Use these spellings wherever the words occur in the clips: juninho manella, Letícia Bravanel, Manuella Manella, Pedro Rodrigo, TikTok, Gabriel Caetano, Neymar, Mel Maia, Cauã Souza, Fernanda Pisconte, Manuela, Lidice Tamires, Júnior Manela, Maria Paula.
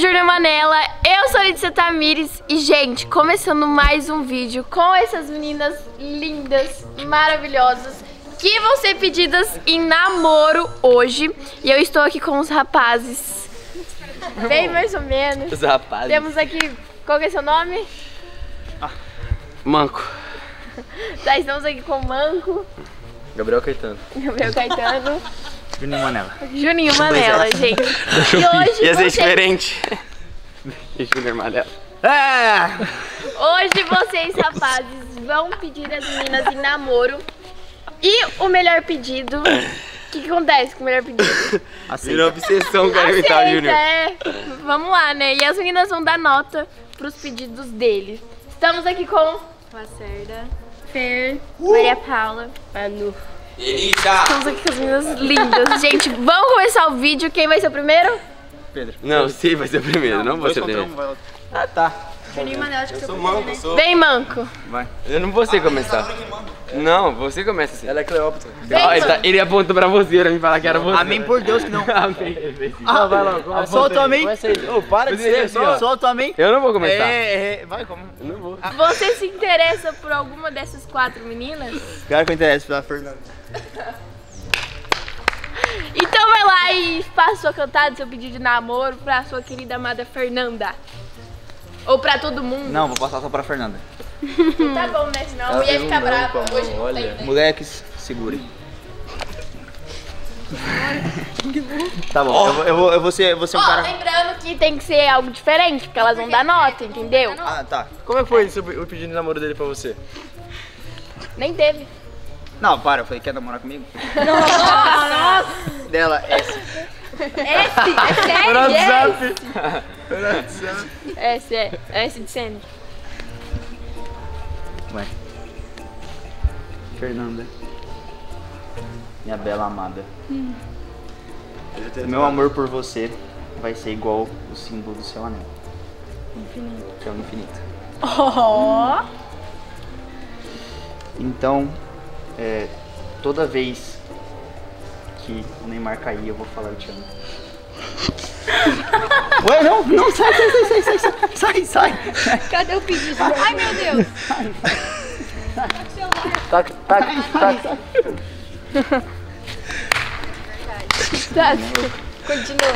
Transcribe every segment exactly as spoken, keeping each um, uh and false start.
Júnior Manela, eu sou a Lidice Tamires e, gente, começando mais um vídeo com essas meninas lindas, maravilhosas, que vão ser pedidas em namoro hoje. E eu estou aqui com os rapazes, bem mais ou menos. Os rapazes. Temos aqui, qual que é seu nome? Ah, Manco. Tá, estamos aqui com o Manco. Gabriel Caetano. Gabriel Caetano. Júnior Manela. Júnior Manela, gente. E hoje Ia ser vocês... diferente. Júnior Manela. Ah! Hoje vocês, rapazes, vão pedir as meninas em namoro. E o melhor pedido... O que, que acontece com o melhor pedido? Virou obsessão com a imitar, Júnior. É, vamos lá, né? E as meninas vão dar nota pros pedidos deles. Estamos aqui com... Lacerda. Fer. Uh! Maria Paula. Manu. Delícia. Estamos aqui com as meninas lindas. Gente, vamos começar o vídeo. Quem vai ser o primeiro? Pedro. Não, sim, vai ser o primeiro. Não, não vou ser o primeiro. Um, ah, tá. Juninho Manel, acho que eu sou manco, né? sou... Vem, Manco. Vai. Eu não vou ser ah, começar. É. Não, você começa assim. Ela é Cleópatra. Não, ele apontou pra você, pra me falar que era você. Amém, por Deus que não. Amém. Ah, vai logo. Solta o amém. Oh, para de ser, solta o amém. Eu não vou começar. É, é, vai, como? Eu não vou. Você se interessa por alguma dessas quatro meninas? Claro que eu interesso pela Fernanda. Então vai lá e faça sua cantada, seu pedido de namoro pra sua querida amada Fernanda. Ou pra todo mundo? Não, vou passar só pra Fernanda. Tá bom, né? Senão eu ia ficar brava hoje. Olha. Moleques, segure. Tá bom, eu vou, eu vou, eu vou ser, eu vou ser oh, um cara... Lembrando que tem que ser algo diferente, porque elas vão dar nota, entendeu? Ah, tá. Como é que foi o pedido de namoro dele pra você? Nem teve. Não, para, eu falei, quer namorar comigo? Nossa! Nossa. Dela, esse. Esse? É sério? Esse é, esse de Sandy. Vai. Fernanda. Minha bela amada. Hum. Meu amor por você vai ser igual o símbolo do seu anel. Infinito. Que é o infinito. Oh. Hum. Então, é, toda vez que o Neymar cair, eu vou falar eu te amo. Ué, não, não, sai, sai, sai, sai, sai, sai, sai. Cadê o pedido? Ai, meu Deus. Sai, sai. Tá, tá, tá. Continua.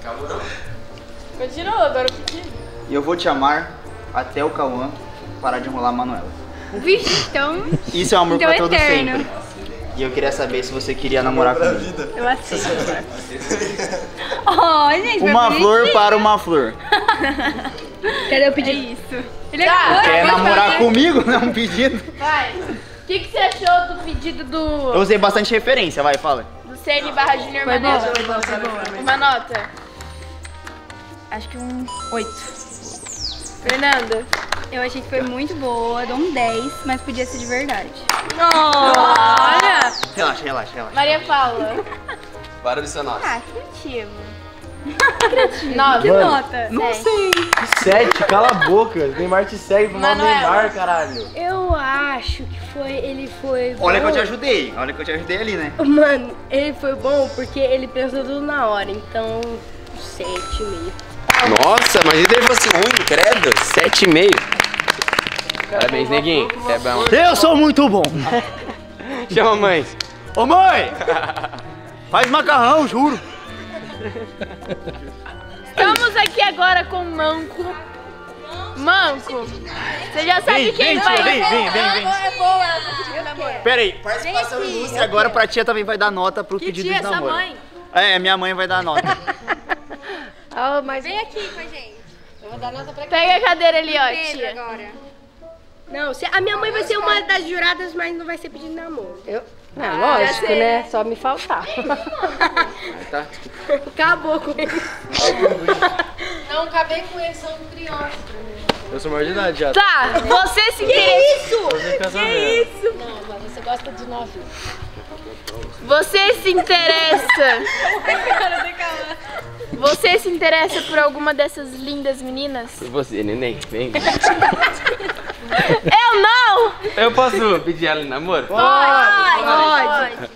Acabou, não? Continua, agora o pedido. E eu vou te amar até o Cauã parar de enrolar a Manuela. Vixe, então... Isso é um amor então pra todo eterno. Sempre. E eu queria saber se você queria namorar comigo. Vida. Eu aceito. Oh, gente, uma flor para uma flor. Cadê o pedido? É isso. Ele é tá, quer namorar fazer. Comigo? Não é um pedido. Vai. O que, que você achou do pedido do... Eu usei bastante referência, vai, fala. Do C N barra Júnior Manela. Uma nota. Acho que um oito. Fernanda. Eu achei que foi muito boa, dou um dez, mas podia ser de verdade. Olha! Relaxa, relaxa, relaxa. Maria Paula. Para de ser nota. Ah, criativo. Criativo. Nota. Que nota? Não dez. Sei. sete, cala a boca. O Neymar te segue pro mal do Neymar, caralho. Eu acho que foi, ele foi bom. Olha que eu te ajudei, olha que eu te ajudei ali, né? Mano, ele foi bom porque ele pensou tudo na hora, então sete e meio. Nossa, imagina se ele fosse ruim, credo. sete e meio. Parabéns, neguinho. É bom. Eu sou muito bom. Chama mãe. Ô mãe! Faz macarrão, juro. Estamos aqui agora com o Manco. Manco, você já sabe quem vai. Vem, vem, vem. Pera aí, participação ilustre agora pra tia também vai dar nota pro pedido de namoro. Que tia, sua mãe? É, minha mãe vai dar nota. Oh, mas... Vem aqui com a gente. Eu vou dar nota pra quem? Pega a cadeira ali, ó, tia. Agora. Não, a minha mãe vai ser uma das juradas, mas não vai ser pedindo namoro. Eu? Não, ah, lógico, né? Só me faltar. Tá. Acabou com ele. Não, acabei com ele, são crianças. Eu sou maior de idade já. Tá, você se quer. Que isso? Que isso? Não, mas você gosta de nove. Você se interessa. Você se interessa por alguma dessas lindas meninas? Por você, neném. Vem. Eu não! Eu posso pedir ela em namoro? Pode! Pode!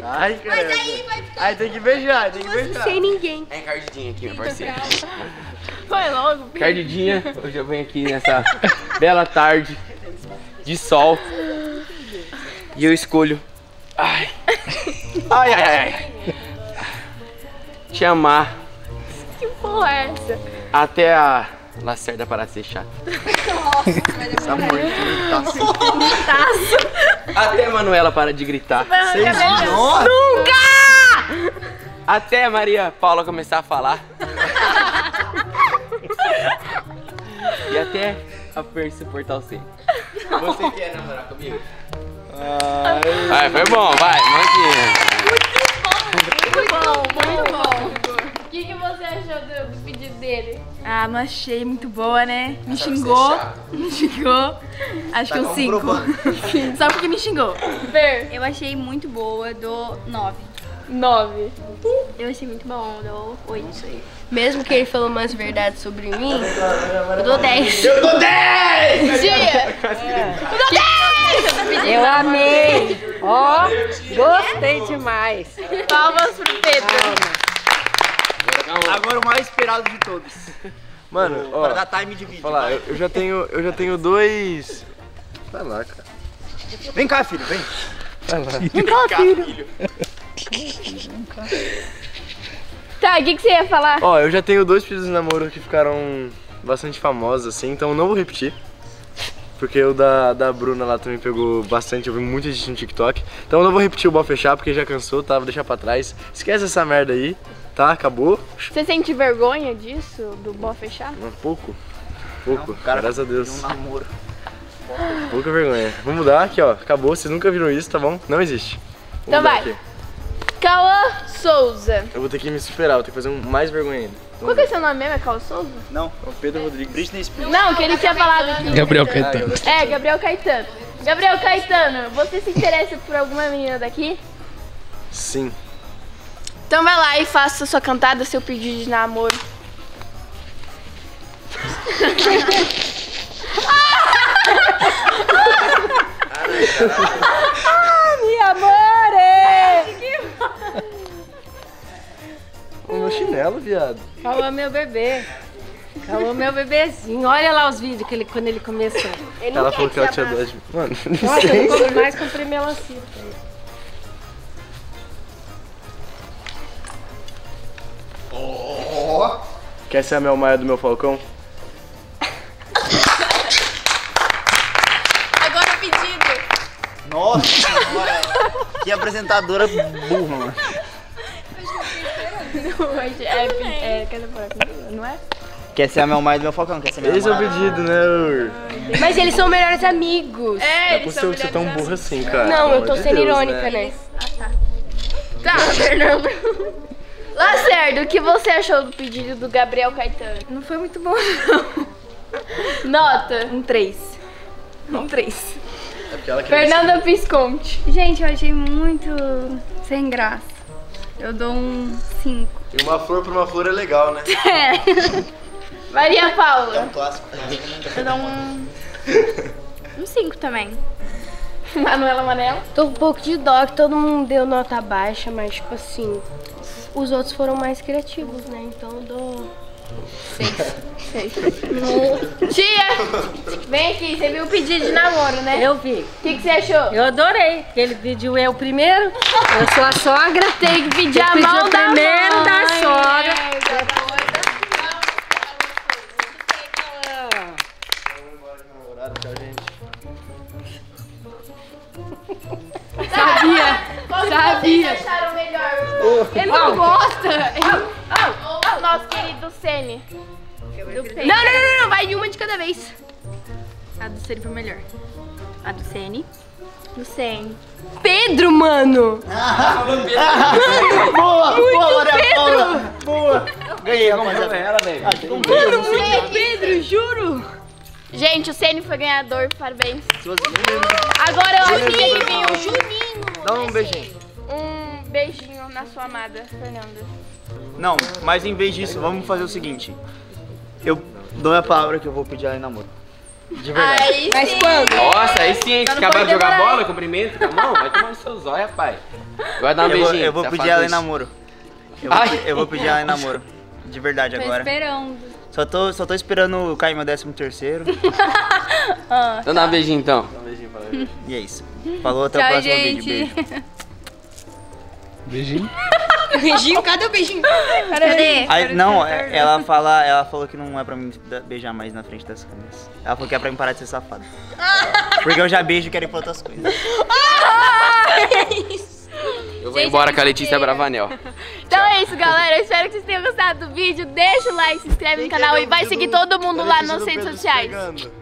Pode. Ai, cara. Mas aí vai ficar. Aí tem que beijar, tem que beijar. Sem ninguém. É encardidinha aqui, minha parceira. Vai logo, filho. Encardidinha, hoje eu venho aqui nessa bela tarde de sol. E eu escolho. Ai. Ai, ai, ai. Te amar. Que porra é essa? Até a Lacerda parar de ser chata. Nossa, vai. Até a Manuela para de gritar. Vocês nunca! Até a Maria Paula começar a falar. E até a Fer suportar o C. Você quer namorar comigo? Ai, vai, foi bom, vai, muito bom, muito bom, muito bom. O que, que você achou do pedido dele? Ah, não achei muito boa, né? Me Sabe xingou, me xingou, acho tá que eu cinco. Só porque me xingou. Ver. Eu achei muito boa, dou nove. nove. Eu achei muito bom, dou oito. Mesmo que ele falou mais verdade sobre mim, eu dou dez. Eu dou dez! Dia! É. Eu dou dez! Eu amei! Ó, oh, gostei demais! Palmas pro Pedro! Palmas. Agora o mais esperado de todos. Mano, ó, para dar time de vídeo. Falar, eu, já tenho, eu já tenho dois... Vai lá, cara. Vem cá, filho, vem. Vai lá. Vem cá, filho. Vem cá. Tá, o que, que você ia falar? Ó, eu já tenho dois pedidos de namoro que ficaram bastante famosos, assim, então não vou repetir. Porque o da, da Bruna lá também pegou bastante, eu vi muita gente no TikTok. Então eu não vou repetir o bal fechar, porque já cansou, tá? Vou deixar pra trás. Esquece essa merda aí, tá? Acabou. Você sente vergonha disso, do bal fechar? Um pouco, pouco, não, cara, graças a Deus. Um namoro. Pouca vergonha. Vamos mudar aqui, ó. Acabou, vocês nunca viram isso, tá bom? Não existe. Vamos então vai. Aqui. Cauã Souza. Eu vou ter que me superar, vou ter que fazer um mais vergonha ainda. Qual que é seu nome mesmo? É Cauã Souza? Não, é o Pedro Rodrigo. Não, que ele tinha falado aqui. Gabriel Caetano. É, Gabriel Caetano. Gabriel Caetano, você se interessa por alguma menina daqui? Sim. Então vai lá e faça sua cantada, seu pedido de namoro. Ah, minha amore! O meu chinelo, viado. Calou meu bebê. Calou meu bebezinho. Olha lá os vídeos que ele, quando ele começou. Ele ela falou que ela tinha dois. Mano, não Nossa, sei. Eu não compro mais, comprei melancia. Oh. Quer ser a Mel Maia do meu Falcão? Agora o pedido. Nossa, que apresentadora burra, mano. É, é, não é? Quer ser a Mel Maia do meu Falcão, quer ser a Mel Maia. Esse é o pedido, né? Mas eles são melhores amigos. É, eles são melhores amigos. Não é possível que você é tão burra assim, cara. Não, eu tô sendo irônica, né? Ah, tá. Tá, Fernando. Lacerda, o que você achou do pedido do Gabriel Caetano? Não foi muito bom, não. Nota? Um três. Um três. É Fernanda Pisconte. Gente, eu achei muito sem graça. Eu dou um cinco. E uma flor pra uma flor é legal, né? É. Maria Paula. É um clássico. Eu dou um... um cinco também. Manuela Manella. Tô com um pouco de dó que todo mundo deu nota baixa, mas tipo assim... Os outros foram mais criativos, né? Então eu dou... seis. seis. No... Tia! Vem aqui, você viu o pedido de namoro, né? Eu vi. O que, que você achou? Eu adorei. Ele pediu eu primeiro, eu sou a sogra. Tem que pedir a mão da primeiro da sogra. Sabia! Sabia! Vocês acharam melhor? Ele não gosta! Nosso querido Sene. Não, não, não, não, vai de uma de cada vez. A do Sene foi melhor. A do Sene. Do Sene. Pedro, mano! Ah, mano. Boa, muito boa, Maria. Boa! Ganhei, vamos fazer ela, velho. Mano, muito Pedro, juro! Gente, o Sene foi ganhador, parabéns. Agora eu acho que ele viu. Juninho! Dá um beijinho. Um beijinho na sua amada, Fernanda. Não, mas em vez disso, vamos fazer o seguinte. Eu dou a palavra que eu vou pedir ela em namoro. De verdade. Aí, mas sim. Quando? Nossa, aí sim, então acaba de jogar bola, cumprimento com a mão, vai tomar no seu zóio, pai. Vai dar um eu beijinho. Vou, eu vou pedir ela em namoro. Eu, Ai, vou, eu vou pedir ela em namoro. De verdade tô agora. Esperando. Só tô, só tô esperando cair meu décimo terceiro. Ah, então dá um beijinho então. Dá um beijinho pra ela. E é isso. Falou, até tchau, o próximo gente. Vídeo. Beijo. Beijinho? Beijinho? Cadê o beijinho? Cadê? Aí, não, ela, fala, ela falou que não é pra mim beijar mais na frente das câmeras. Ela falou que é pra mim parar de ser safada. Porque eu já beijo e quero ir pra outras coisas. É isso. Eu vou gente, embora com a Letícia Bravanel. Então é isso, galera. Eu espero que vocês tenham gostado do vídeo. Deixa o like, se inscreve no canal e vai seguir todo mundo lá nas redes sociais.